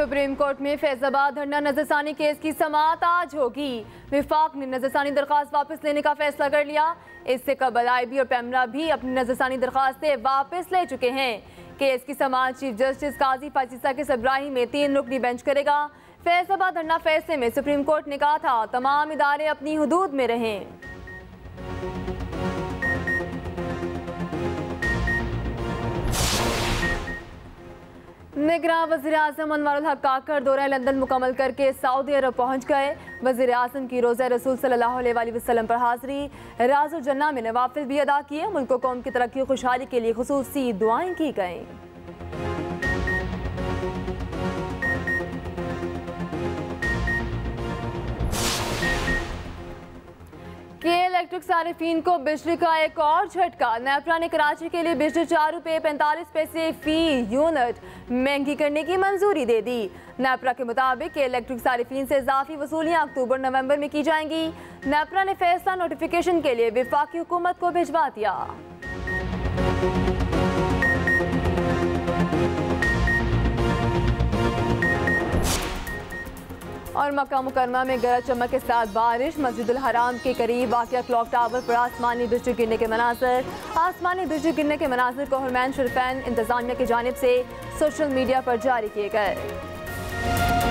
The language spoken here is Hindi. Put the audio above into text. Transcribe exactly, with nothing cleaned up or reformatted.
सुप्रीम कोर्ट में फैजाबाद धरना नजरसानी केस की समाअत आज होगी। वफ़ाक ने नजरसानी दरख्वास्त वापस लेने का फैसला कर लिया। इससे कबल आईबी और पैमरा भी अपनी नजरसानी दरख्वास्तें वापस ले चुके हैं। केस की समाअत चीफ जस्टिस काजी पाकिस्तान के सरबराही में तीन रुकनी बेंच करेगा। फैजाबाद धरना फैसले में सुप्रीम कोर्ट ने कहा था तमाम इदारे अपनी हदूद में रहें। निगरां वज़ीर-ए-आज़म अनवारुल हक काकर दौरा लंदन मुकम्मल करके सऊदी अरब पहुँच गए। वज़ीर-ए-आज़म की रोज़ा रसूल सल्लल्लाहु अलैहि वसल्लम पर हाज़री, राज़ुल जन्ना में नवाफिल भी अदा किए। मुल्क कौम की तरक्की खुशहाली के लिए खुसूसी दुआएं की गईं। के इलेक्ट्रिक सार्फिन को बिजली का एक और झटका। नेप्रा ने कराची के लिए बिजली चार रुपये पैंतालीस पैसे फी यूनिट महंगी करने की मंजूरी दे दी। नेप्रा के मुताबिक के इलेक्ट्रिक सार्फिन से इजाफी वसूलियाँ अक्टूबर नवंबर में की जाएंगी। नेप्रा ने फैसला नोटिफिकेशन के लिए वफ़ाकी हुकूमत को भिजवा दिया। और मक्का मुकरमा में गरज चमक के साथ बारिश। मस्जिद अल हराम के करीब वाक़िया क्लॉक टावर पर आसमानी बिजली गिरने के मनाज़र। आसमानी बिजली गिरने के मनाज़र को हरमैन शरफ़ैन इंतज़ामिया की जानिब से सोशल मीडिया पर जारी किए गए।